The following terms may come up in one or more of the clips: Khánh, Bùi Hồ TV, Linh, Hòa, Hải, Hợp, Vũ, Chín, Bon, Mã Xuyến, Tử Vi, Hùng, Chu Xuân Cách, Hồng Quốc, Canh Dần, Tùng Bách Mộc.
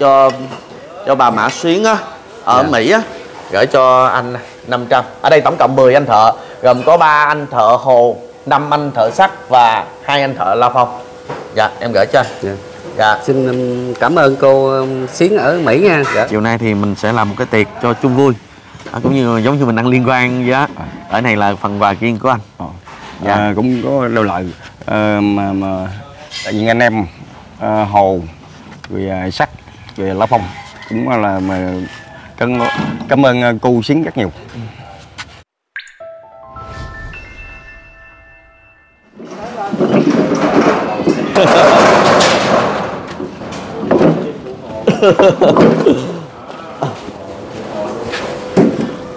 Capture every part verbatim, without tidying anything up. cho cho bà Mã Xuyến á ở yeah. Mỹ á, gửi cho anh năm trăm. Ở đây tổng cộng mười anh thợ, gồm có ba anh thợ hồ, năm anh thợ sắt và hai anh thợ la phong. Dạ em gửi cho anh. Yeah. Dạ. Xin cảm ơn cô Xuyến ở Mỹ nha. Dạ. Chiều nay thì mình sẽ làm một cái tiệc cho chung vui, à, cũng như giống như mình đang liên quan với á. Ở này là phần quà riêng của anh. Ờ. Dạ. À, cũng có đâu lợi à, mà, mà tại vì anh em à, hồ rồi à, sắt rồi lá phong cũng là mà cảm, cảm ơn cô Xuyến rất nhiều. Ừ.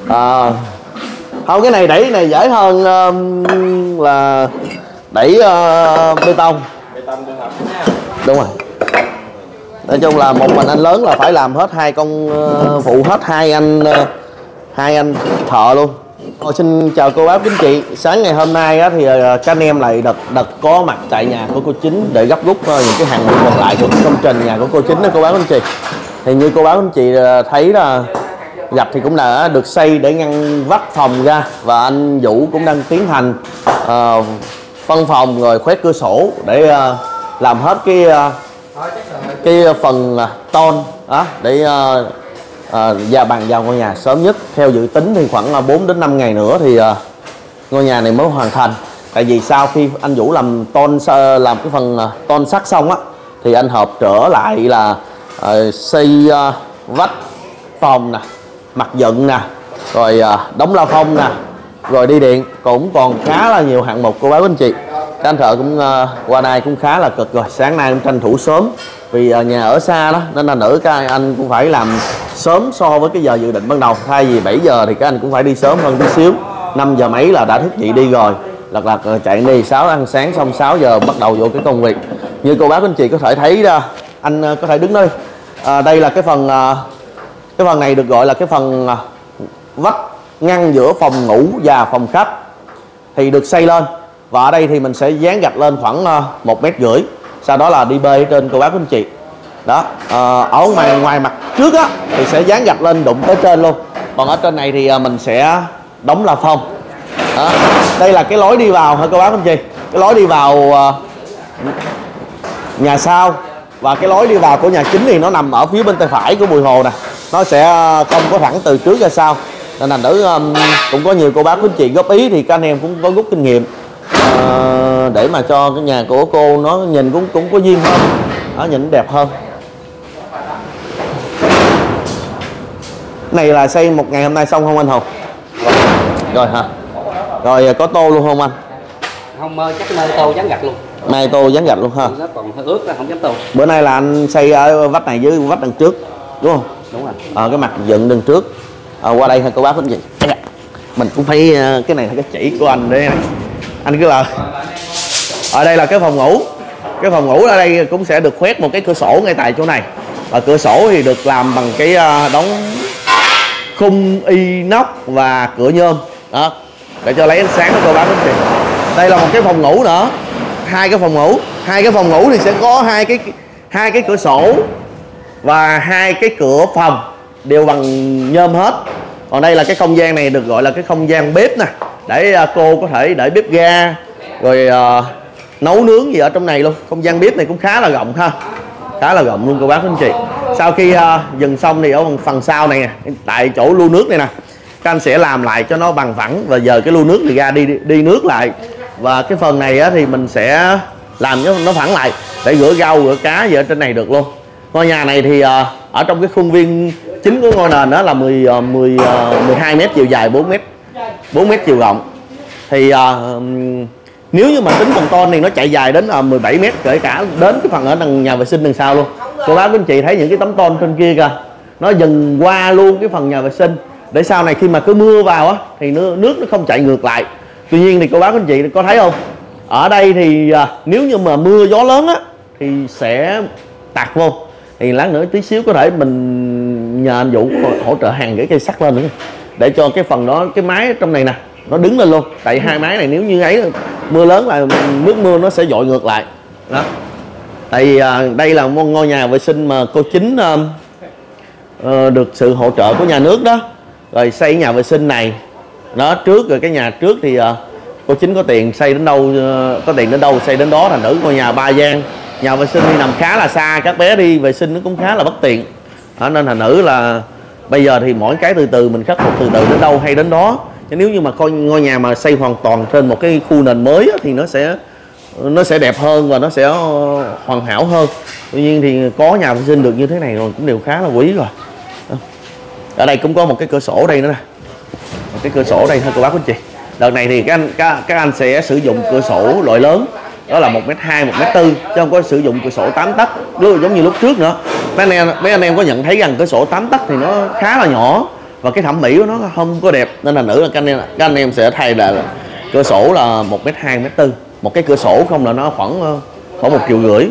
À, không, cái này đẩy cái này dễ hơn um, là đẩy uh, bê tông. Đúng rồi. Nói chung là một mình anh lớn là phải làm hết hai con uh, phụ hết hai anh uh, hai anh thợ luôn. Tôi xin chào cô bác kính chị. Sáng ngày hôm nay á, thì các anh em lại đợt đợt có mặt tại nhà của cô Chín để gấp rút những cái hàng mục còn lại của công trình nhà của cô Chín đó cô bác kính chị. Thì như cô bác kính chị thấy là gặp thì cũng là được xây để ngăn vách phòng ra, và anh Vũ cũng đang tiến hành uh, phân phòng rồi khoét cửa sổ để uh, làm hết cái uh, cái phần uh, tôn đó để uh, À, và bàn giao ngôi nhà sớm nhất. Theo dự tính thì khoảng bốn đến năm ngày nữa thì à, ngôi nhà này mới hoàn thành. Tại vì sau khi anh Vũ làm tôn làm cái phần à, tôn sắt xong á, thì anh Hợp trở lại là à, xây à, vách phòng nè, mặt dựng nè, rồi à, đóng la phong nè, rồi đi điện. Cũng còn khá là nhiều hạng mục cô bác anh chị. Các anh thợ cũng à, qua đây cũng khá là cực rồi. Sáng nay cũng tranh thủ sớm vì à, nhà ở xa đó, nên là nữ các anh cũng phải làm sớm so với cái giờ dự định ban đầu. Thay vì bảy giờ thì các anh cũng phải đi sớm hơn tí xíu, năm giờ mấy là đã thức dậy đi rồi, lật lật chạy đi sáu ăn sáng xong sáu giờ bắt đầu vô cái công việc. Như cô bác anh chị có thể thấy ra, anh có thể đứng đây à, đây là cái phần à, cái phần này được gọi là cái phần à, vách ngăn giữa phòng ngủ và phòng khách thì được xây lên, và ở đây thì mình sẽ dán gạch lên khoảng à, một mét rưỡi, sau đó là đi bê trên cô bác anh chị đó. À, ở ngoài ngoài mặt trước á thì sẽ dán gạch lên đụng tới trên luôn, còn ở trên này thì mình sẽ đóng là phong đó. Đây là cái lối đi vào hả cô bác anh chị, cái lối đi vào uh, nhà sau, và cái lối đi vào của nhà chính thì nó nằm ở phía bên tay phải của Bùi Hồ nè, nó sẽ không có thẳng từ trước ra sau, nên là nữ um, cũng có nhiều cô bác anh chị góp ý thì các anh em cũng có rút kinh nghiệm uh, để mà cho cái nhà của cô nó nhìn cũng cũng có duyên hơn đó, nhìn đẹp hơn. Này là xây một ngày hôm nay xong không anh Hùng? Rồi hả? Rồi có tô luôn không anh? Không, chắc nay tô dán gạch luôn. Nay tô dán gạch luôn ha. Nó còn hơi ướt, nó không dám tô. Bữa nay là anh xây ở vách này với vách đằng trước đúng không? Đúng rồi. Ờ, cái mặt dựng đằng trước. Ờ, qua đây thôi cô bác, cái gì? Mình cũng phải, cái này là cái chỉ của anh đây này. Anh cứ là ở đây là cái phòng ngủ. Cái phòng ngủ ở đây cũng sẽ được khoét một cái cửa sổ ngay tại chỗ này. Và cửa sổ thì được làm bằng cái đóng khung inox và cửa nhôm đó, để cho lấy ánh sáng cho cô bác anh chị. Đây là một cái phòng ngủ nữa, hai cái phòng ngủ, hai cái phòng ngủ thì sẽ có hai cái hai cái cửa sổ và hai cái cửa phòng đều bằng nhôm hết. Còn đây là cái không gian này được gọi là cái không gian bếp nè, để cô có thể để bếp ga rồi uh, nấu nướng gì ở trong này luôn. Không gian bếp này cũng khá là rộng ha, khá là rộng luôn cô bác anh chị. Sau khi uh, dừng xong thì ở phần sau này nè, tại chỗ lu nước này nè, các anh sẽ làm lại cho nó bằng phẳng và giờ cái lu nước thì ra đi, đi đi nước lại. Và cái phần này á, thì mình sẽ làm cho nó phẳng lại để rửa rau rửa cá gì ở trên này được luôn. Ngôi nhà này thì uh, ở trong cái khuôn viên chính của ngôi nền đó là mười, mười, mười hai mét chiều dài, bốn mét chiều rộng. Thì uh, nếu như mà tính phần tôn thì nó chạy dài đến mười bảy mét, kể cả đến cái phần ở đằng nhà vệ sinh đằng sau luôn. Cô bác anh chị thấy những cái tấm tôn trên kia kìa, nó dần qua luôn cái phần nhà vệ sinh, để sau này khi mà cứ mưa vào á thì nước, nước nó không chạy ngược lại. Tuy nhiên thì cô bác anh chị có thấy không, ở đây thì nếu như mà mưa gió lớn á thì sẽ tạt vô. Thì lát nữa tí xíu có thể mình nhờ anh Vũ hỗ trợ hàng gửi cây sắt lên nữa, để cho cái phần đó, cái mái trong này nè, nó đứng lên luôn. Tại hai mái này nếu như ấy mưa lớn là nước mưa nó sẽ dội ngược lại đó. Tại vì đây là ngôi nhà vệ sinh mà cô Chín được sự hỗ trợ của nhà nước đó, rồi xây nhà vệ sinh này đó. Trước rồi cái nhà trước thì cô Chín có tiền xây đến đâu, có tiền đến đâu xây đến đó, thành nữ ngôi nhà ba gian. Nhà vệ sinh đi nằm khá là xa, các bé đi vệ sinh nó cũng khá là bất tiện đó, nên thành nữ là bây giờ thì mỗi cái từ từ mình khắc phục từ từ, đến đâu hay đến đó. Chứ nếu như mà coi ngôi nhà mà xây hoàn toàn trên một cái khu nền mới á, thì nó sẽ nó sẽ đẹp hơn và nó sẽ hoàn hảo hơn. Tuy nhiên thì có nhà vệ sinh được như thế này rồi cũng đều khá là quý rồi. Ở đây cũng có một cái cửa sổ đây nữa nè, một cái cửa sổ đây thôi cô bác anh chị. Đợt này thì các anh các, các anh sẽ sử dụng cửa sổ loại lớn, đó là một mét hai, một mét tư, chứ không có sử dụng cửa sổ tám tấc giống như lúc trước nữa. Mấy anh em mấy anh em có nhận thấy rằng cửa sổ tám tấc thì nó khá là nhỏ và cái thẩm mỹ của nó không có đẹp, nên là nữ là các anh em các anh em sẽ thay là cửa sổ là một mét hai, một mét tư. Một cái cửa sổ không là nó khoảng khoảng một triệu rưỡi,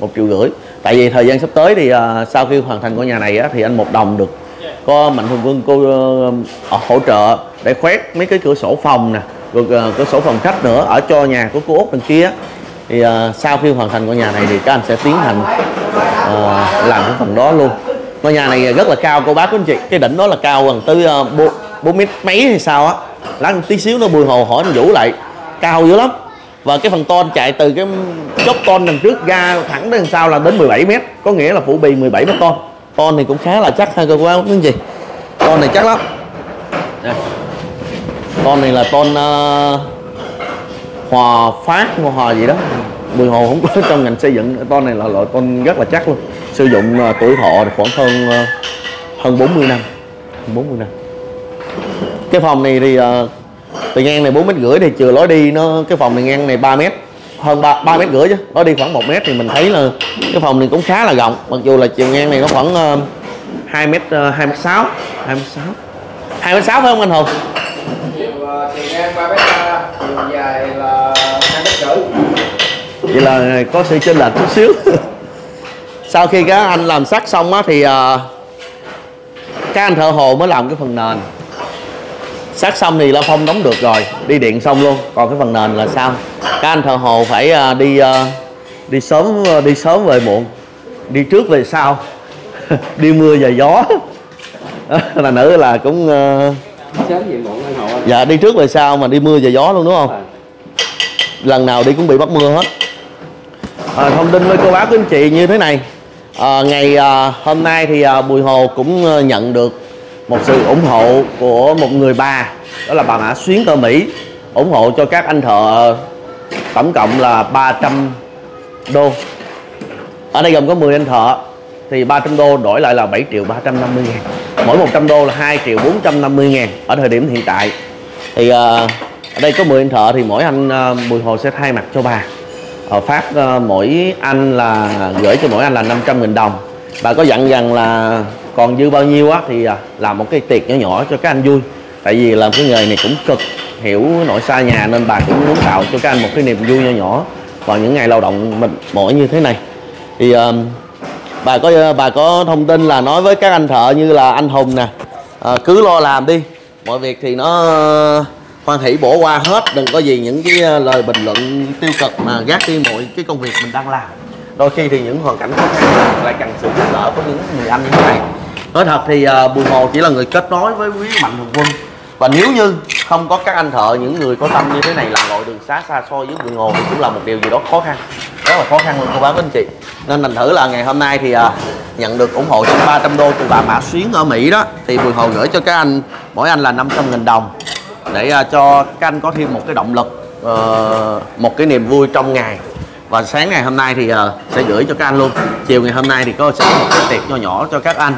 một triệu rưỡi. Tại vì thời gian sắp tới thì uh, sau khi hoàn thành ngôi nhà này á, thì anh Một Đồng được có mạnh thường quân cô uh, hỗ trợ để khoét mấy cái cửa sổ phòng nè, rồi uh, cửa sổ phòng khách nữa ở cho nhà của cô Út bên kia. Thì uh, sau khi hoàn thành ngôi nhà này thì các anh sẽ tiến hành uh, làm cái phần đó luôn. Ngôi nhà này rất là cao cô bác của anh chị, cái đỉnh đó là cao gần tới uh, bốn mét mấy hay sao á. Lát một tí xíu nó Bùi Hồ hỏi anh Vũ lại, cao dữ lắm. Và cái phần tôn chạy từ cái chốc tôn đằng trước ra thẳng đến sau là đến mười bảy mét, có nghĩa là phủ bì mười bảy mét tôn. Tôn thì cũng khá là chắc ha cô bác anh chị, tôn này chắc lắm. Đây. Tôn này là tôn uh, Hòa Phát, Hòa gì đó, Bùi Hồ không có trong ngành xây dựng. Tôn này là loại tôn rất là chắc luôn, sử dụng uh, tuổi thọ khoảng hơn uh, hơn bốn mươi năm, bốn mươi năm. Cái phòng này thì uh, từ ngang này bốn mét rưỡi thì chừa lối đi nó, cái phòng này ngang này ba mét, hơn ba mét rưỡi chứ, lối đi khoảng một mét, thì mình thấy là cái phòng này cũng khá là rộng, mặc dù là chiều ngang này nó khoảng uh, hai mét sáu, hai mét sáu phải không anh Hùng? Chiều ngang ba mét, chiều dài là hai mét rưỡi. Vậy là có sự chênh lệch chút xíu. Sau khi các anh làm sắt xong á thì uh, các anh thợ hồ mới làm cái phần nền. Sắt xong thì la phong đóng được rồi, đi điện xong luôn. Còn cái phần nền là sao? Các anh thợ hồ phải uh, đi uh, đi sớm uh, đi sớm về muộn, đi trước về sau, đi mưa về gió. Là nữ là cũng uh, sớm về muộn anh Hồ. Dạ, đi trước về sau mà đi mưa về gió luôn đúng không? Lần nào đi cũng bị bắt mưa hết. À, thông tin với cô bác quý anh chị như thế này. À, ngày à, hôm nay thì à, Bùi Hồ cũng à, nhận được một sự ủng hộ của một người bà, đó là bà Mã Xuyến ở Mỹ, ủng hộ cho các anh thợ tổng cộng là ba trăm đô. Ở đây gồm có mười anh thợ thì ba trăm đô đổi lại là bảy triệu ba trăm năm mươi ngàn, mỗi một trăm đô là hai triệu bốn trăm năm mươi ngàn. Ở thời điểm hiện tại thì à, ở đây có mười anh thợ thì mỗi anh à, Bùi Hồ sẽ thay mặt cho bà ở phát uh, mỗi anh là gửi cho mỗi anh là năm trăm nghìn đồng. Bà có dặn rằng là còn dư bao nhiêu á thì uh, làm một cái tiệc nhỏ nhỏ cho các anh vui, tại vì làm cái nghề này cũng cực, hiểu nội xa nhà, nên bà cũng muốn tạo cho các anh một cái niềm vui nhỏ nhỏ vào những ngày lao động mệt mỏi như thế này. Thì uh, bà có bà có thông tin là nói với các anh thợ như là anh Hùng nè, uh, cứ lo làm đi, mọi việc thì nó uh, hoan hỷ bỏ qua hết, đừng có gì những cái lời bình luận tiêu cực mà gác đi mọi cái công việc mình đang làm. Đôi khi thì những hoàn cảnh khó khăn lại cần sự giúp đỡ của những người anh như thế này. Nói thật thì Bùi Hồ chỉ là người kết nối với quý mạnh thường quân, và nếu như không có các anh thợ, những người có tâm như thế này làm lội đường xá xa xôi với Bùi Hồ thì cũng là một điều gì đó khó khăn, rất là khó khăn luôn cô bác anh chị. Nên thành thử là ngày hôm nay thì nhận được ủng hộ trong ba trăm đô từ bà Mã Xuyến ở Mỹ đó, thì Bùi Hồ gửi cho các anh mỗi anh là năm trăm nghìn đồng để cho các anh có thêm một cái động lực, một cái niềm vui trong ngày. Và sáng ngày hôm nay thì sẽ gửi cho các anh luôn. Chiều ngày hôm nay thì có sẽ có một cái tiệc nhỏ nhỏ cho các anh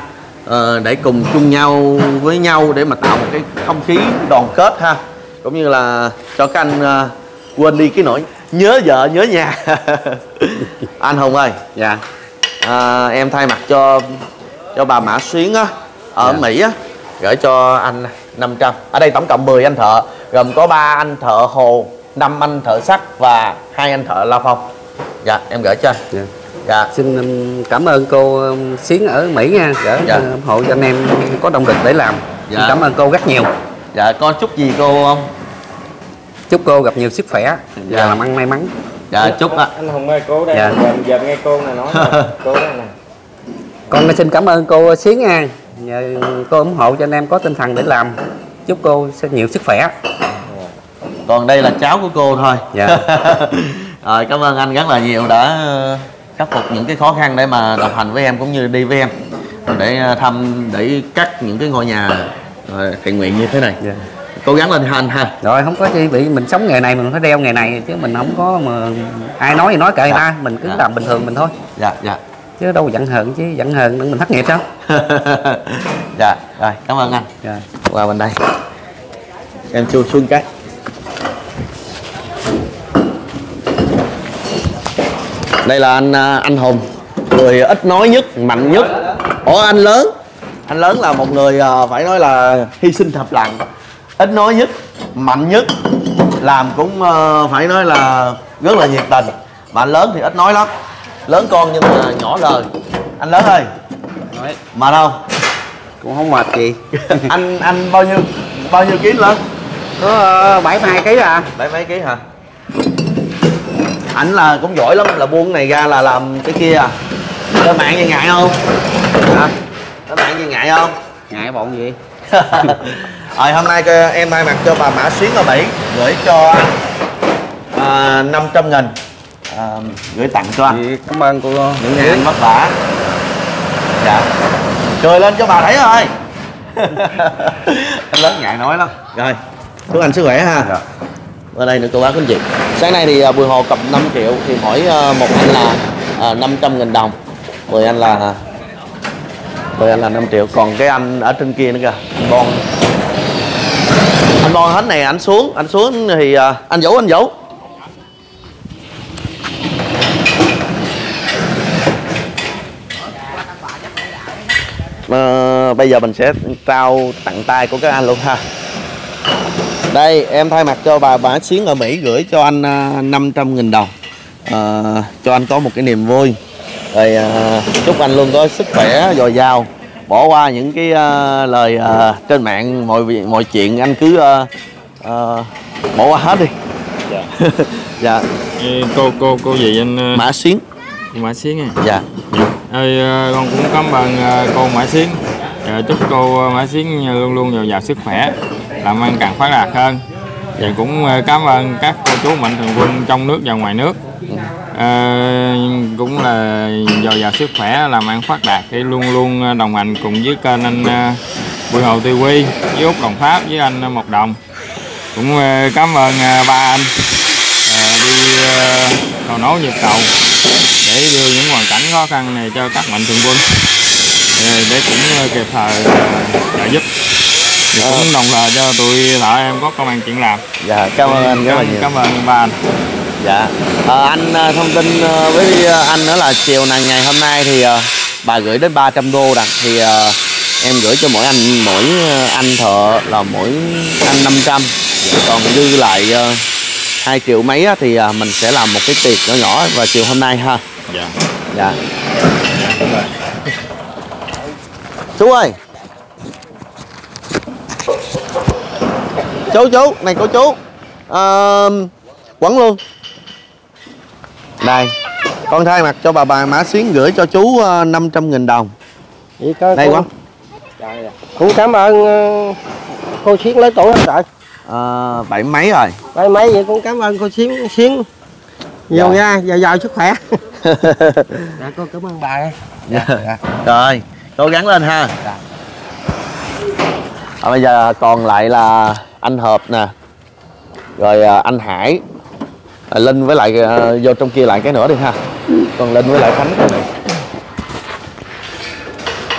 để cùng chung nhau với nhau để mà tạo một cái không khí đoàn kết ha, cũng như là cho các anh quên đi cái nỗi nhớ vợ nhớ nhà. Anh Hùng ơi, dạ à, em thay mặt cho cho bà Mã Xuyến á ở dạ. Mỹ á gửi cho anh năm trăm. Ở đây tổng cộng mười anh thợ, gồm có ba anh thợ hồ, năm anh thợ sắt và hai anh thợ la phong. Dạ, em gửi cho anh. Dạ. Dạ. Xin cảm ơn cô Xuyến ở Mỹ nha, gửi dạ. ủng hộ cho anh em có động lực để làm. Dạ. Cảm ơn cô rất nhiều. Dạ, có chút gì cô không? Chúc cô gặp nhiều sức khỏe và dạ. làm ăn may mắn. Dạ chúc đó. Anh Hùng ơi, cô đây dạ. giờ, giờ nghe cô này nói rồi. Cô đây nè. Con xin cảm ơn cô Xuyến nha. Nhờ cô ủng hộ cho anh em có tinh thần để làm. Chúc cô sẽ nhiều sức khỏe. Còn đây là cháu của cô thôi. Dạ. Rồi, cảm ơn anh rất là nhiều đã khắc phục những cái khó khăn để mà đồng hành với em cũng như đi với em để thăm, để cắt những cái ngôi nhà thiện nguyện như thế này. Dạ. Cố gắng lên hành ha. Rồi không có gì, bị mình sống nghề này mình phải đeo nghề này chứ mình không có mà ai nói thì nói kệ người ta, mình cứ dạ. làm bình thường mình thôi. Dạ dạ. Chứ đâu giận hờn chứ, giận hờn mình thất nghiệp sao? Dạ, rồi cảm ơn anh. Dạ. Qua bên đây. Em Chu Xuân Cách. Đây là anh anh Hùng, người ít nói nhất, mạnh nhất. Ủa anh lớn, anh lớn là một người phải nói là hy sinh thầm lặng, ít nói nhất, mạnh nhất, làm cũng phải nói là rất là nhiệt tình. Mà anh lớn thì ít nói lắm, lớn con nhưng mà nhỏ lời. Anh lớn ơi, mệt không? Cũng không mệt gì. anh anh bao nhiêu bao nhiêu ký lớn? Có bảy hai ký à? Bảy mấy ký hả? Ảnh là cũng giỏi lắm, là buông cái này ra là làm cái kia à. Lên mạng gì ngại không? Hả? Lên mạng gì ngại không? Ngại bọn gì? Rồi hôm nay em may mặc cho bà Mã Xuyến ở Mỹ gửi cho à, năm trăm nghìn à, gửi tặng cho anh. Vậy, cảm ơn cô những ngày anh vất vả. Dạ. Cười lên cho bà thấy thôi. Anh lớn ngại nói lắm. Rồi, chúc anh sức khỏe ha. Dạ. Ở đây nữa cô bác quý anh chị. Sáng nay thì Bùi Hồ cầm năm triệu thì mỗi một anh là năm trăm nghìn đồng. Mười anh là mười anh là năm triệu. Còn cái anh ở trên kia nữa kìa, anh Bon. Anh Bon hết này anh xuống, anh xuống thì anh Vũ, anh Vũ. À, bây giờ mình sẽ trao tặng tay của các anh luôn ha. Đây em thay mặt cho bà Mã Xuyến ở Mỹ gửi cho anh năm trăm nghìn đồng à, cho anh có một cái niềm vui. Rồi à, chúc anh luôn có sức khỏe dồi dào. Bỏ qua những cái à, lời à, trên mạng, mọi mọi chuyện anh cứ à, à, bỏ qua hết đi. Dạ. Dạ. Ê, cô cô cô gì anh? Mã Xuyến. Mã Xuyến à? Dạ. Ê, con cũng cảm ơn cô Mã Xuyến. Dạ, chúc cô Mã Xuyến luôn luôn dồi dào sức khỏe, làm ăn càng phát đạt hơn. Và cũng cảm ơn các cô chú mạnh thường quân trong nước và ngoài nước à, cũng là dồi dào sức khỏe, làm ăn phát đạt để luôn luôn đồng hành cùng với kênh anh Bùi Hồ ti vi, với Út Đồng Pháp, với anh Mộc Đồng. Cũng cảm ơn ba anh à, đi cầu nấu nhịp cầu để đưa những hoàn cảnh khó khăn này cho các mạnh thường quân để cũng kịp thời trợ giúp. Dạ. Cũng đồng thời cho tụi thợ em có công ăn chuyện làm. Dạ, cảm ơn anh rất là nhiều. Cảm ơn ba anh. Dạ à, anh thông tin với anh đó là chiều này ngày hôm nay thì bà gửi đến ba trăm đô đặt thì em gửi cho mỗi anh mỗi anh thợ là mỗi anh năm trăm. Dạ. Còn dư lại hai triệu mấy thì mình sẽ làm một cái tiệc nhỏ nhỏ vào chiều hôm nay ha. Dạ. Dạ. Dạ. Chú ơi. Chú chú, này cô chú à, quẩn luôn. Đây, con thay mặt cho bà bà Mã Xuyến gửi cho chú năm trăm nghìn đồng. Vậy cơ, đây quẩn. Cũng cảm ơn cô Xuyến lấy tuổi hết trời à, bảy mấy rồi. Bảy mấy vậy cũng cảm ơn cô Xuyến. Xuyến Nhiều nha, dạ. Giàu giàu sức khỏe. Dạ, cô cảm ơn bà. Dạ. Dạ. Rồi, cố gắng lên ha. Dạ. À, bây giờ còn lại là anh Hợp nè, rồi anh Hải, à, Linh với lại à, vô trong kia lại cái nữa đi ha. Còn Linh với lại Khánh.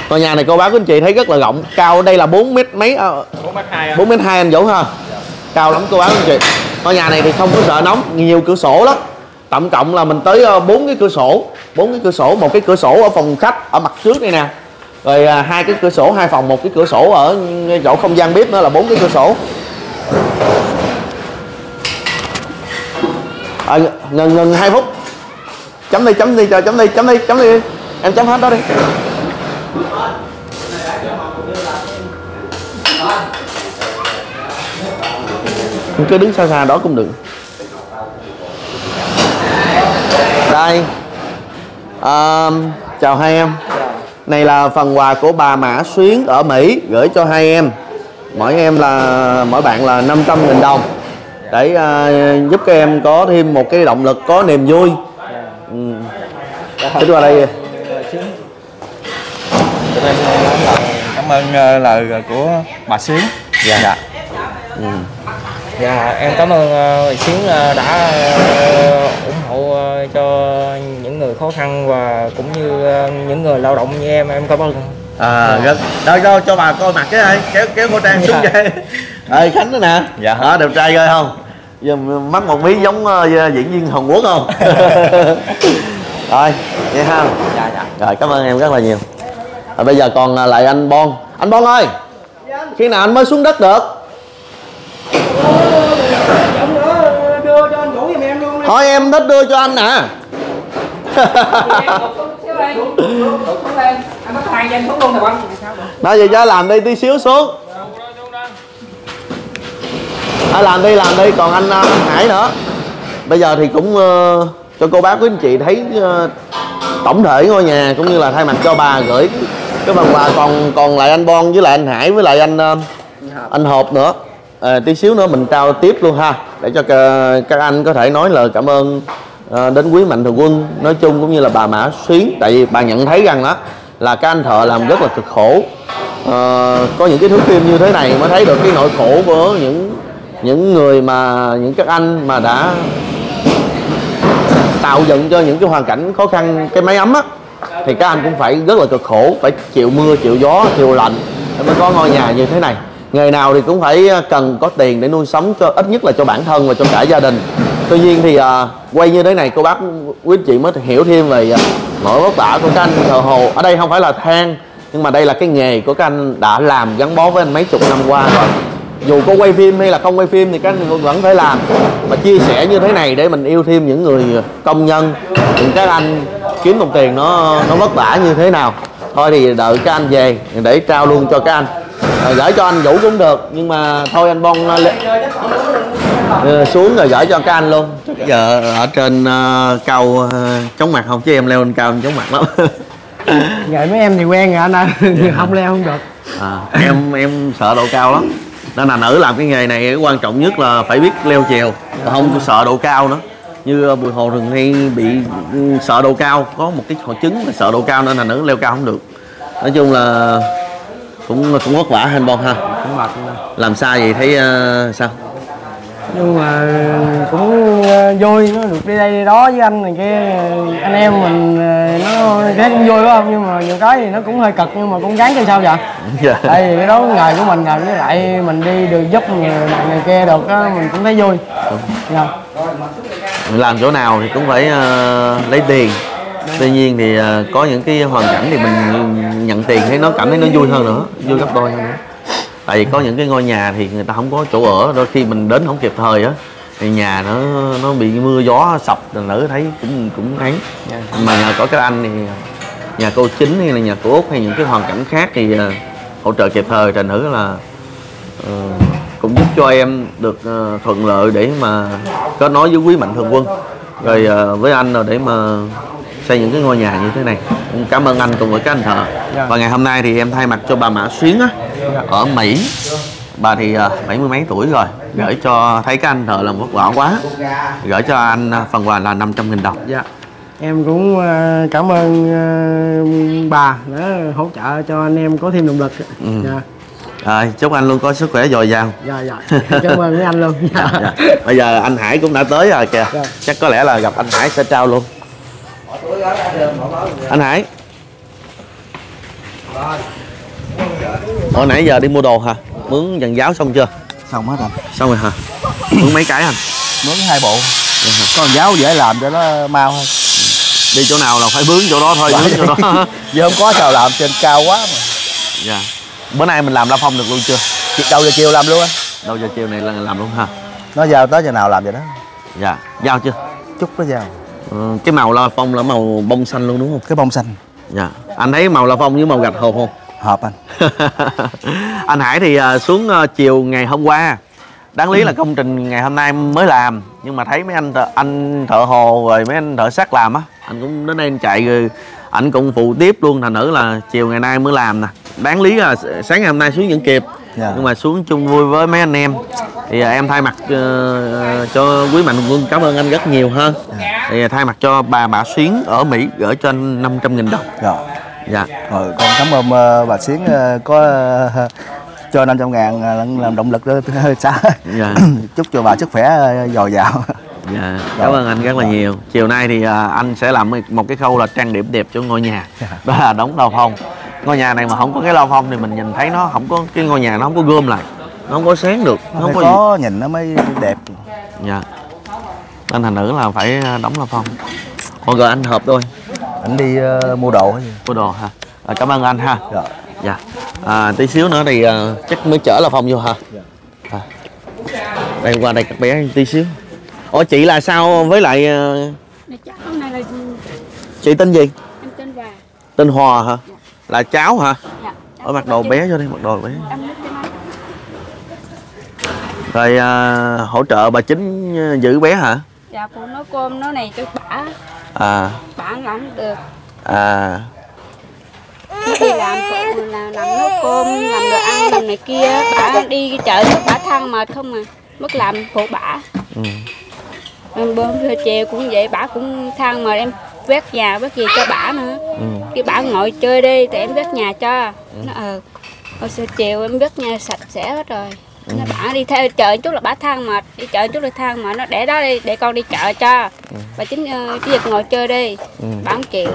Ngôi nhà này cô bác quý anh chị thấy rất là rộng, cao đây là bốn mét mấy, à, bốn mét hai anh Vũ ha. Cao lắm cô bác quý anh chị. Ngôi nhà này thì không có sợ nóng, nhiều cửa sổ lắm. Tổng cộng là mình tới bốn cái cửa sổ, bốn cái cửa sổ, một cái cửa sổ ở phòng khách ở mặt trước đây nè. Rồi hai cái cửa sổ, hai phòng, một cái cửa sổ ở chỗ không gian bếp nữa là bốn cái cửa sổ. À, ngừng ngừng hai phút. Chấm đi, chấm đi, chờ chấm đi, chấm đi, chấm đi. Em chấm hết đó đi. mình cứ đứng xa xa đó cũng được. Đây à, chào hai em. Này là phần quà của bà Mã Xuyến ở Mỹ gửi cho hai em. Mỗi em là mỗi bạn là năm trăm nghìn đồng để uh, giúp các em có thêm một cái động lực, có niềm vui. Ừ. Tiếp qua đây. Cảm ơn uh, lời của bà Xuyến. Dạ. Dạ. Ừ. Dạ em cảm ơn uh, bà Xuyến uh, đã uh, ủng hộ uh, cho những người khó khăn và cũng như uh, những người lao động như em. Em cảm ơn. À, rồi à. Cho, cho bà coi mặt cái đây, kéo kéo khẩu trang xuống vậy. Ê Khánh đó nè. Dạ hả, đẹp trai ghê không? Giờ mắc một mí giống uh, diễn viên Hồng Quốc không? Rồi, vậy ha. Dạ dạ. Rồi cảm ơn em rất là nhiều. Rồi bây giờ còn lại anh Bon. Anh Bon ơi. Dạ. Khi nào anh mới xuống đất được? Đưa cho anh Vũ giùm em luôn. Thôi em thích đưa cho anh nè. Nói vậy cho làm đi tí xíu xuống. À, làm đi làm đi còn anh, anh Hải nữa. Bây giờ thì cũng uh, cho cô bác quý anh chị thấy uh, tổng thể ngôi nhà cũng như là thay mặt cho bà gửi cái phần quà. Còn còn lại anh Bon với lại anh Hải với lại anh uh, anh Hợp nữa. À, tí xíu nữa mình trao tiếp luôn ha, để cho các anh có thể nói lời cảm ơn À, đến quý mạnh thường quân nói chung cũng như là bà Mã Xuyến, tại vì bà nhận thấy rằng đó là các anh thợ làm rất là cực khổ. À, có những cái thước phim như thế này mới thấy được cái nỗi khổ của những những người mà những các anh mà đã tạo dựng cho những cái hoàn cảnh khó khăn cái máy ấm á, thì các anh cũng phải rất là cực khổ, phải chịu mưa chịu gió chịu lạnh để mới có ngôi nhà như thế này. Ngày nào thì cũng phải cần có tiền để nuôi sống cho ít nhất là cho bản thân và cho cả gia đình. Tuy nhiên thì à, quay như thế này cô bác quý chị mới hiểu thêm về nỗi vất vả của các anh thợ hồ. Ở đây không phải là than, nhưng mà đây là cái nghề của các anh đã làm gắn bó với anh mấy chục năm qua rồi. Dù có quay phim hay là không quay phim thì các anh vẫn phải làm. Và chia sẻ như thế này để mình yêu thêm những người công nhân, những các anh kiếm đồng tiền nó nó vất vả như thế nào. Thôi thì đợi các anh về để trao luôn cho các anh. Rồi gửi cho anh Vũ cũng được, nhưng mà thôi anh Bon Ừ, xuống rồi gửi cho các anh luôn. Giờ ở trên uh, cao uh, chống mặt không, chứ em leo lên cao em chống mặt lắm. Vậy mấy em thì quen rồi anh ơi. Dạ. Không leo không được à, em em sợ độ cao lắm. Nên là nữ làm cái nghề này cái quan trọng nhất là phải biết leo trèo. Dạ. Không có sợ độ cao nữa. Như Bùi Hồ thường hay bị sợ độ cao, có một cái hội chứng là sợ độ cao nên là nữ leo cao không được. Nói chung là cũng cũng vất vả hơn Bon ha. Cũng mệt. Làm sai vậy thấy uh, sao? Nhưng mà cũng vui, nó được đi đây đi đó với anh này kia, anh em mình nó thấy cũng vui quá không, nhưng mà nhiều cái thì nó cũng hơi cực, nhưng mà cũng gắng cho sao vậy. Yeah. Tại vì cái đó nghề của mình rồi, với lại mình đi được giúp người này người kia được đó, mình cũng thấy vui. Yeah. Làm chỗ nào thì cũng phải uh, lấy tiền. Tuy nhiên thì uh, có những cái hoàn cảnh thì mình nhận tiền thấy nó cảm thấy nó vui hơn nữa, vui gấp đôi hơn nữa. Tại vì có những cái ngôi nhà thì người ta không có chỗ ở, đôi khi mình đến không kịp thời á thì nhà nó nó bị mưa gió sập rồi nữa, thấy cũng cũng thấy. Yeah. Mà nhờ có các anh thì nhà cô Chín hay là nhà cô Út hay những cái hoàn cảnh khác thì uh, hỗ trợ kịp thời, thành thử là uh, cũng giúp cho em được uh, thuận lợi để mà kết nối với quý mạnh thường quân rồi uh, với anh rồi để mà xây những cái ngôi nhà như thế này. Cũng cảm ơn anh cùng với các anh thợ. Và ngày hôm nay thì em thay mặt cho bà Mã Xuyến á, ở Mỹ, bà thì bảy mươi mấy tuổi rồi, gửi cho thấy các anh thợ làm vất vả quá, gửi cho anh phần quà là năm trăm nghìn đồng. Dạ. Em cũng cảm ơn bà đã hỗ trợ cho anh em có thêm động lực. Ừ. Dạ. À, chúc anh luôn có sức khỏe dồi dào. Dạ dạ. Cảm ơn với anh luôn. Dạ. Dạ, dạ. Bây giờ anh Hải cũng đã tới rồi kìa. Dạ. Chắc có lẽ là gặp anh Hải sẽ trao luôn. Anh Hải, hồi nãy giờ đi mua đồ hả? Mướn giàn giáo xong chưa? Xong hết rồi. Xong rồi hả? Mướn mấy cái hả? Mướn hai bộ. Con giáo dễ làm cho nó mau hơn. Đi chỗ nào là phải mướn chỗ đó thôi. Mướn chỗ đó. Giờ không có sao làm trên cao quá mà. Dạ. Bữa nay mình làm la phong được luôn chưa? Đầu giờ chiều làm luôn á. Đầu giờ chiều này là làm luôn hả? Nó giao tới giờ nào làm vậy đó. Dạ. Giao chưa? Chút nó giao. Ừ, cái màu la phong là màu bông xanh luôn đúng không? Cái bông xanh. Dạ. Anh thấy màu la phong với màu gạch hợp không? Hợp anh. Anh Hải thì xuống chiều ngày hôm qua Đáng lý là công trình ngày hôm nay mới làm, nhưng mà thấy mấy anh thợ, anh thợ hồ rồi mấy anh thợ sắt làm á, anh cũng đến đây anh chạy rồi anh cũng phụ tiếp luôn, thành nữ là chiều ngày nay mới làm nè. Đáng lý là sáng ngày hôm nay xuống vẫn kịp, yeah. Nhưng mà xuống chung vui với mấy anh em thì em thay mặt uh, cho quý mạnh thường quân cảm ơn anh rất nhiều hơn, yeah. Thì thay mặt cho bà Mã Xuyến ở Mỹ gửi cho anh năm trăm nghìn đồng rồi, dạ rồi con cảm ơn uh, bà Xuyến uh, có uh, cho năm trăm ngàn làm động lực đó hơi xa, dạ. Chúc cho bà sức khỏe dồi dào, dạ. Cảm ơn anh rất là nhiều. Chiều nay thì anh sẽ làm một cái khâu là trang điểm đẹp cho ngôi nhà, đó là đóng lau phong. Ngôi nhà này mà không có cái lau phong thì mình nhìn thấy nó không có, cái ngôi nhà nó không có gom lại, nó không có sáng được, nó không có, có nhìn nó mới đẹp, dạ. Anh thành nữ là phải đóng lau phong. Mọi người anh Hợp thôi, anh đi uh, mua đồ hay gì? Mua đồ hả? À, cảm ơn anh ha, dạ. Dạ, à, tí xíu nữa thì à, chắc mới chở là phòng vô hả? À, đây qua đây các bé tí xíu. Ủa chị là sao với lại... À... Chị tên gì? Em tên Hòa. Tên Hòa hả? Dạ. Là cháu hả? Dạ. Ở mặc đồ bé vô đi, mặc đồ bé. Rồi à, hỗ trợ bà Chính giữ bé hả? Dạ, phụ nấu cơm nấu này cho bả. À. Bả làm được. À. Đi làm làm nấu cơm, làm đồ ăn, làm này kia. Bả đi chợ bả than mệt không à, mất làm phụ bả. Ừ. Em bơm chè cũng vậy, bả cũng than mệt, em quét nhà quét gì cho bả nữa. Ừ. Cái bả ngồi chơi đi thì em quét nhà cho. Ừ. Nó ờ hồi xưa chiều em quét nhà sạch sẽ hết rồi. Ừ. Nó bả đi theo chợ chút là bả than mệt, đi chợ chút là than mệt, nó để đó đi để con đi chợ cho. Ừ. Bà Chính cái việc ngồi chơi đi. Ừ. Bả không chịu.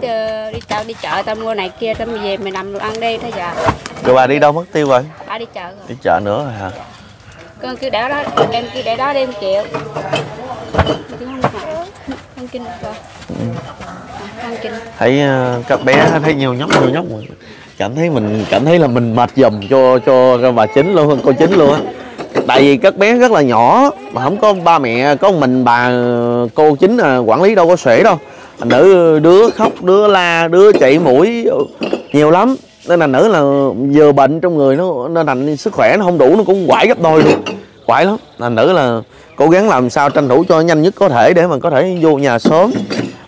Để, đi tao đi chợ tao mua này kia tao về mày làm đồ ăn đi thôi giờ. Rồi bà đi đâu mất tiêu rồi? Bà đi chợ rồi. Đi chợ nữa rồi hả? Con cứ để đó, em cứ để đó đi em chịu. Ăn kinh rồi. Ăn kinh. Thấy các bé thấy nhiều nhóc nhiều nhóc rồi. Cảm thấy mình cảm thấy là mình mệt dùm cho cho cho bà Chính luôn, cô Chính luôn á. Tại vì các bé rất là nhỏ mà không có ba mẹ, có mình bà cô Chính quản lý đâu có xuể đâu. Thành nữ đứa khóc, đứa la, đứa chảy mũi nhiều lắm. Nên là nữ là vừa bệnh trong người nó, nên thành sức khỏe nó không đủ, nó cũng quải gấp đôi luôn. Quải lắm. Thành nữ là cố gắng làm sao tranh thủ cho nhanh nhất có thể để mà có thể vô nhà sớm.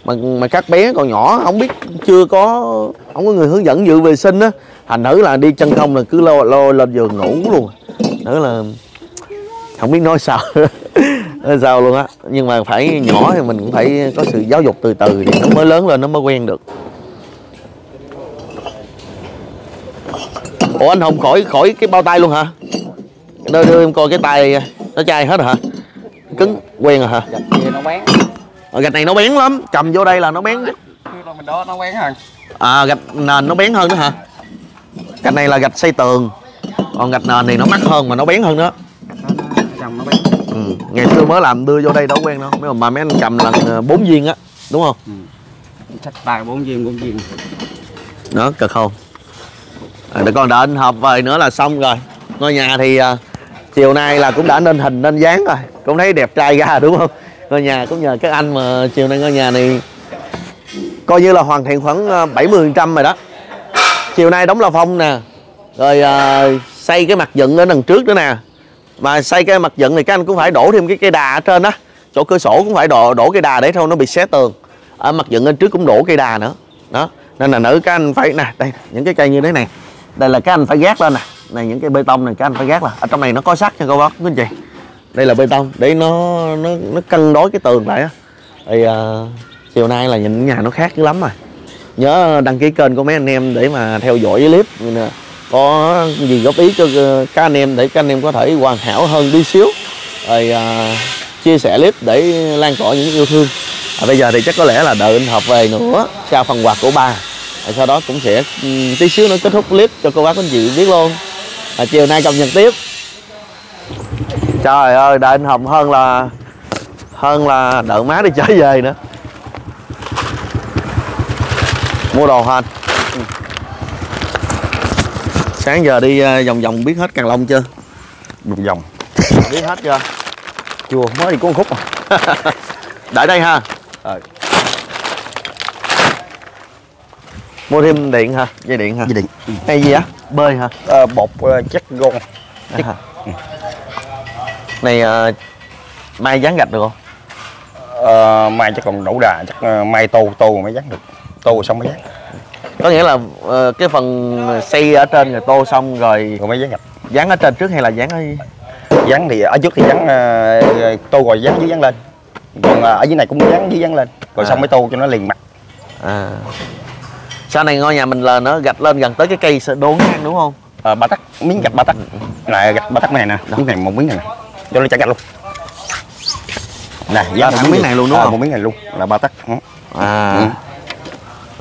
Mà mà các bé còn nhỏ không biết, chưa có không có người hướng dẫn dự vệ sinh á. Thành nữ là đi chân không là cứ lôi lôi lên giường ngủ luôn. Nữ là không biết nói sao. Sao luôn á, nhưng mà phải nhỏ thì mình cũng phải có sự giáo dục từ từ thì nó mới lớn lên, nó mới quen được. Ủa anh Hùng khỏi khỏi cái bao tay luôn hả? Đưa, đưa em coi cái tay nó chai hết hả? Cứng quen rồi hả? Ở gạch này nó bén lắm, cầm vô đây là nó bén. À, gạch nền nó bén hơn nữa hả? Gạch này là gạch xây tường, còn gạch nền thì nó mắc hơn mà nó bén hơn nữa. Ừ. Ngày xưa mới làm đưa vô đây đâu quen đâu, mấy mà mấy anh cầm là bốn viên á đúng không? Ừ. Sách tài bốn viên bốn viên đó cực không à, để con đợi anh Hợp về nữa là xong rồi. Ngôi nhà thì à, chiều nay là cũng đã nên hình nên dáng rồi, cũng thấy đẹp trai ra đúng không? Ngôi nhà cũng nhờ các anh mà chiều nay ngôi nhà này coi như là hoàn thiện khoảng bảy mươi phần trăm rồi đó. Chiều nay đóng la phong nè, rồi à, xây cái mặt dựng ở đằng trước nữa nè. Mà xây cái mặt dựng này các anh cũng phải đổ thêm cái cây đà ở trên á, chỗ cửa sổ cũng phải đổ, đổ cây đà để không nó bị xé tường. Ở mặt dựng lên trước cũng đổ cây đà nữa đó, nên là nữ các anh phải nè, đây những cái cây như thế này đây là các anh phải gác lên nè, này những cái bê tông này các anh phải gác là ở trong này nó có sắt nha cô bác quý anh chị. Đây là bê tông để nó nó nó cân đối cái tường lại á. Thì uh, chiều nay là nhìn nhà nó khác dữ lắm rồi. Nhớ đăng ký kênh của mấy anh em để mà theo dõi clip, có gì góp ý cho các anh em để các anh em có thể hoàn hảo hơn tí xíu, rồi à, chia sẻ clip để lan tỏa những yêu thương. À, bây giờ thì chắc có lẽ là đợi anh Hợp về nữa, trao phần quà của bà, rồi sau đó cũng sẽ tí xíu nữa kết thúc clip cho cô bác anh chị biết luôn. À, chiều nay cập nhật tiếp. Trời ơi đợi anh Hợp hơn là hơn là đợi má đi trở về nữa. Mua đồ hết. Sáng giờ đi vòng vòng biết hết Càng Long chưa? Vòng vòng biết hết chưa? Chưa, mới đi có một khúc à. Đợi đây ha. Rồi. Mua thêm điện hả? Dây điện hả? Dây điện. Hay gì á? Bơi hả? À, bột uh, chất gôn. Chất... À, này uh, mai dán gạch được không? Uh, mai chắc còn đủ đà, chắc uh, mai tô tô mới dán được, tô xong mới dán. Có nghĩa là uh, cái phần xây ở trên rồi tô xong rồi rồi mới dán gạch. Dán ở trên trước hay là dán ở dán thì ở trước thì dán uh, tô rồi dán dưới dán lên, còn uh, ở dưới này cũng dán dưới dán lên rồi à. Xong mới tô cho nó liền mặt. À. Sau này ngôi nhà mình là nó gạch lên gần tới cái cây sẽ đốn ngang đúng không? Ờ, ba tắc, miếng gạch ba tắc này, gạch ba tắc này nè, miếng này một miếng này nè, cho nó chả gạch luôn nè, dán thẳng miếng này luôn đúng không? À, một miếng này luôn là ba tắc à. Ừ.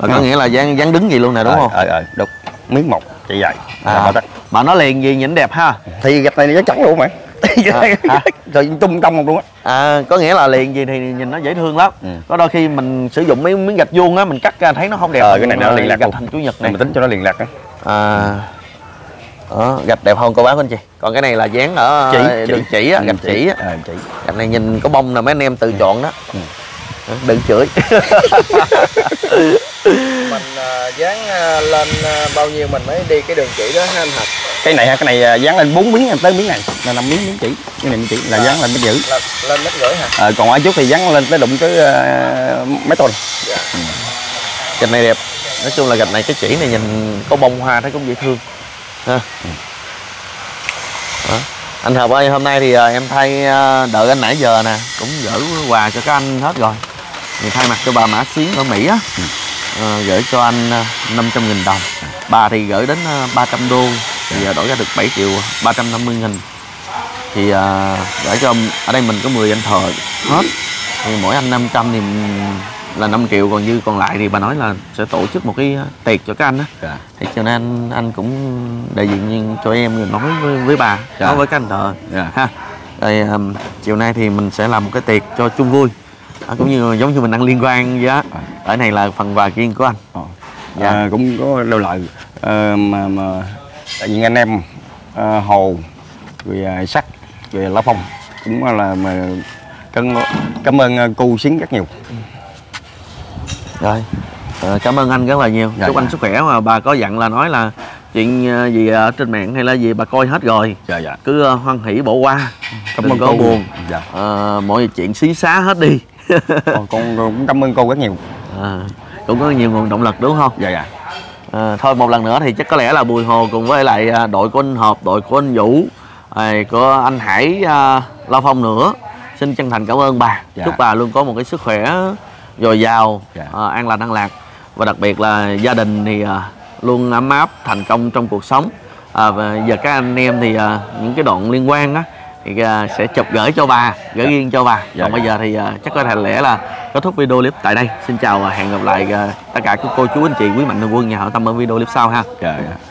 Có ừ. nghĩa là dán dán đứng gì luôn nè đúng à, không? Ờ, à, à, đúng miếng một chạy dài à. Là ba tắc mà nó liền gì nhìn đẹp ha, thì gạch này nó trắng luôn mày à, à. Rồi tung tông luôn á à, có nghĩa là liền gì thì nhìn nó dễ thương lắm. Ừ. Có đôi khi mình sử dụng mấy miếng gạch vuông á mình cắt ra thấy nó không đẹp à, cái này nó liền lạc gạch thành chủ nhật này, mình tính cho nó liền lạc á à. Đó, gạch đẹp hơn cô bác anh chị. Còn cái này là dán ở chỉ, đường chỉ, chỉ á, gạch chỉ, chỉ á à, chỉ. Gạch này nhìn có bông là mấy anh em tự chọn đó. Ừ. Đừng chửi. Mình uh, dán uh, lên uh, bao nhiêu mình mới đi cái đường chỉ đó ha anh Hợp? Cái này ha, cái này uh, dán lên bốn miếng tới miếng này là năm miếng miếng chỉ. Cái này miếng chỉ là à, dán lên mét giữ. Là, lên mét rưỡi hả? À, còn ở trước thì dán lên tới đụng tới uh, mấy tô này. Dạ. Ừ. Gạch này đẹp. Nói chung là gạch này cái chỉ này nhìn có bông hoa thấy cũng dễ thương. À. À. Anh Hợp ơi, hôm nay thì à, em thay à, đợi anh nãy giờ nè, cũng gửi quà cho các anh hết rồi. Mình thay mặt cho bà Mã Xuyến ở Mỹ á, à, gửi cho anh à, năm trăm nghìn đồng. Bà thì gửi đến à, ba trăm đô, thì à, đổi ra được bảy triệu ba trăm năm mươi nghìn. Thì à, gửi cho, ở đây mình có mười anh thợ hết. Thì mỗi anh năm trăm thì là năm triệu, còn như còn lại thì bà nói là sẽ tổ chức một cái tiệc cho các anh á. Dạ. Thì cho nên anh, anh cũng đại diện cho em nói với, với bà. Dạ. Nói với các anh thợ. Dạ. Ha. Đây, um, chiều nay thì mình sẽ làm một cái tiệc cho chung vui à, cũng như giống như mình ăn liên quan vậy á. Dạ. Ở này là phần quà riêng của anh. Ờ. Dạ. À, cũng có đâu lại à, mà, mà đại diện anh em à, Hồ rồi à, Sắc rồi à, Lão Phong cũng là mà cảm, cảm ơn cô Xuyến rất nhiều. Rồi, ờ, cảm ơn anh rất là nhiều. Dạ, chúc dạ. anh sức khỏe. Mà bà có dặn là nói là chuyện gì ở trên mạng hay là gì bà coi hết rồi. Dạ, dạ. Cứ hoan hỷ bỏ qua. Cảm ơn cô buồn. Dạ. À, mọi chuyện xí xá hết đi. Còn con cũng cảm ơn cô rất nhiều. À, cũng có nhiều nguồn động lực đúng không? Dạ, dạ. À, thôi một lần nữa thì chắc có lẽ là Bùi Hồ cùng với lại đội của anh Hợp, đội của anh Vũ, của anh Hải à, Lao Phong nữa. Xin chân thành cảm ơn bà. Dạ. Chúc bà luôn có một cái sức khỏe dồi dào, dạ. à, an lành an lạc, và đặc biệt là gia đình thì à, luôn ấm áp thành công trong cuộc sống. À, và giờ các anh em thì à, những cái đoạn liên quan á thì à, sẽ chụp gửi cho bà, gửi dạ. riêng cho bà. Dạ. Còn bây giờ thì à, chắc có thể lẽ là kết thúc video clip tại đây. Xin chào và hẹn gặp lại à, tất cả các cô chú anh chị quý mạnh thường quân nhà hảo tâm ở video clip sau ha. Dạ. Dạ.